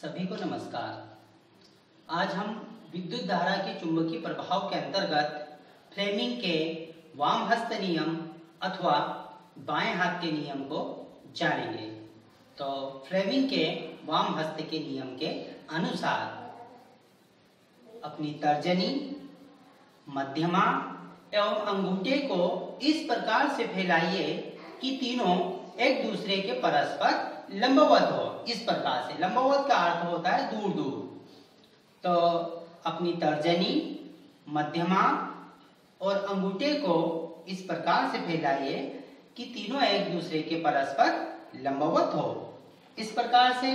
सभी को नमस्कार। आज हम विद्युत धारा के चुंबकीय प्रभाव के अंतर्गत फ्लेमिंग के वामहस्त नियम अथवा बाएं हाथ के नियम को जानेंगे। तो फ्लेमिंग के वामहस्त के नियम के अनुसार अपनी तर्जनी, मध्यमा एवं अंगूठे को इस प्रकार से फैलाइए कि तीनों एक दूसरे के परस्पर लंबवत हो। इस प्रकार से लंबवत का अर्थ होता है दूर दूर। तो अपनी तर्जनी, मध्यमा और अंगूठे को इस प्रकार से फैलाइए कि तीनों एक दूसरे के परस्पर लंबवत हो। इस प्रकार से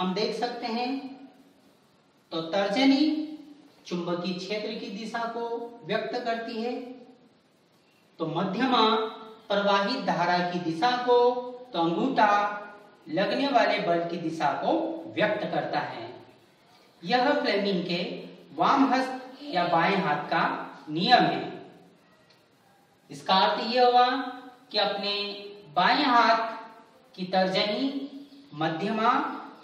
हम देख सकते हैं। तो तर्जनी चुंबकीय क्षेत्र की दिशा को व्यक्त करती है, तो मध्यमा प्रवाहित धारा की दिशा को, तो अंगूठा लगने वाले बल की दिशा को व्यक्त करता है। यह फ्लेमिंग के वामहस्त या बाएं हाथ का नियम है। इसका अर्थ यह हुआ कि अपने बाएं हाथ की तर्जनी, मध्यमा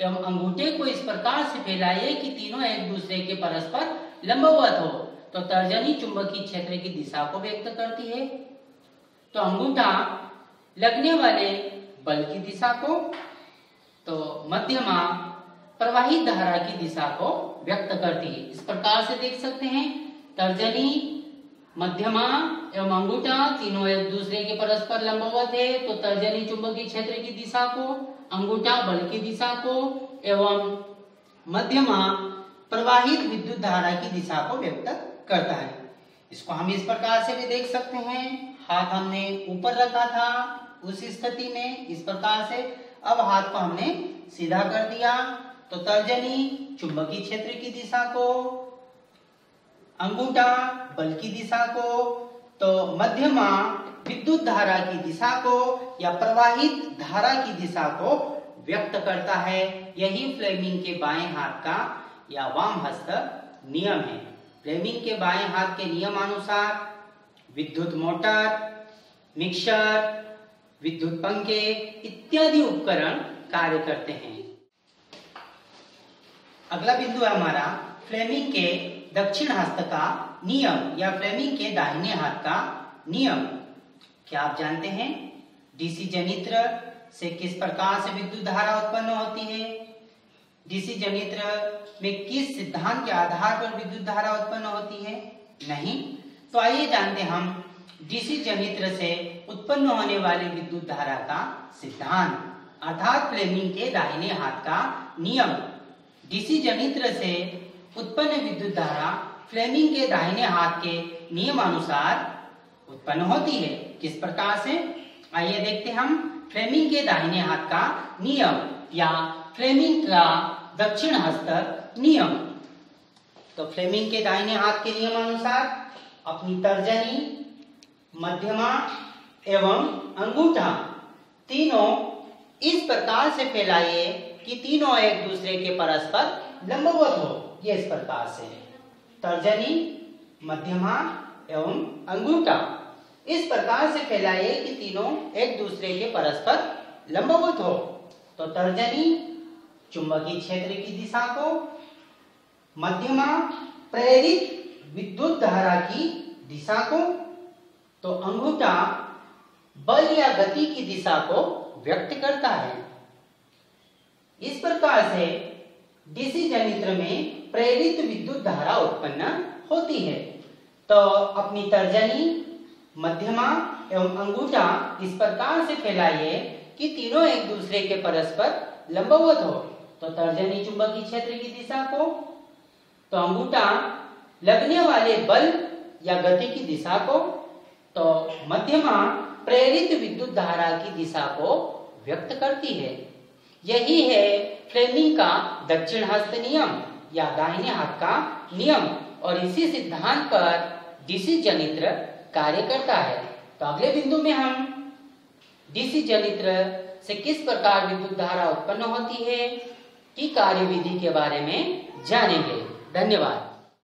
एवं अंगूठे को इस प्रकार से फैलाइए कि तीनों एक दूसरे के परस्पर लंबवत हो। तो तर्जनी चुंबकीय क्षेत्र की दिशा को व्यक्त करती है, तो अंगूठा लगने वाले बल की दिशा को, तो मध्यमा प्रवाहित धारा की दिशा को व्यक्त करती है। इस प्रकार से देख सकते हैं, तर्जनी, मध्यमा एवं अंगूठा तीनों एक दूसरे के परस्पर लंबवत है। तो तर्जनी चुंबकीय क्षेत्र की दिशा को, अंगूठा बल की दिशा को एवं मध्यमा प्रवाहित विद्युत धारा की दिशा को व्यक्त करता है। इसको हम इस प्रकार से भी देख सकते हैं। हाथ हमने ऊपर रखा था, उस स्थिति में इस प्रकार से अब हाथ को हमने सीधा कर दिया। तो तर्जनी चुंबकीय क्षेत्र की दिशा को, अंगूठा बल की दिशा को, तो मध्यमा विद्युत धारा की दिशा को या प्रवाहित धारा की दिशा को व्यक्त करता है। यही फ्लेमिंग के बाएं हाथ का या वामहस्त नियम है। फ्लेमिंग के बाएं हाथ के नियमानुसार विद्युत मोटर, मिक्सर, विद्युत पंखे इत्यादि उपकरण कार्य करते हैं। अगला बिंदु है हमारा फ्लेमिंग के दक्षिण हस्त का नियम या फ्लेमिंग के दाहिने हाथ का नियम। क्या आप जानते हैं डीसी जनित्र से किस प्रकार से विद्युत धारा उत्पन्न होती है? डीसी जनित्र में किस सिद्धांत के आधार पर विद्युत धारा उत्पन्न होती है? नहीं। तो आइए जानते हम डीसी जनित्र से उत्पन्न होने वाले विद्युत धारा का सिद्धांत अर्थात फ्लेमिंग के दाहिने हाथ का नियम। डीसी जनित्र से उत्पन्न विद्युत धारा फ्लेमिंग के दाहिने हाथ के नियम अनुसार उत्पन्न होती है। किस प्रकार से, आइए देखते हम फ्लेमिंग के दाहिने हाथ का नियम या फ्लेमिंग का दक्षिण हस्त नियम। तो फ्लेमिंग के दाहिने हाथ के नियम अनुसार अपनी तर्जनी, मध्यमा एवं अंगूठा तीनों इस प्रकार से फैलाइए कि तीनों एक दूसरे के परस्पर लंबवत हो। ये इस प्रकार से तर्जनी, मध्यमा एवं अंगूठा इस प्रकार से फैलाइए कि तीनों एक दूसरे के परस्पर लंबवत हो। तो तर्जनी चुंबकीय क्षेत्र की दिशा को, मध्यमा प्रेरित विद्युत धारा की दिशा को, तो अंगूठा बल या गति की दिशा को व्यक्त करता है। इस प्रकार से डीसी जनित्र में प्रेरित विद्युत धारा उत्पन्न होती है। तो अपनी तर्जनी, मध्यमा एवं अंगूठा इस प्रकार से फैलाइए कि तीनों एक दूसरे के परस्पर लंबवत हो। तो तर्जनी चुंबकीय क्षेत्र की दिशा को, तो अंगूठा लगने वाले बल या गति की दिशा को, तो मध्यमा प्रेरित विद्युत धारा की दिशा को व्यक्त करती है। यही है फ्लेमिंग का दक्षिण हस्त नियम या दाहिने हाथ का नियम और इसी सिद्धांत पर डीसी जनित्र कार्य करता है। तो अगले बिंदु में हम डीसी जनित्र से किस प्रकार विद्युत धारा उत्पन्न होती है की कार्यविधि के बारे में जानेंगे। धन्यवाद।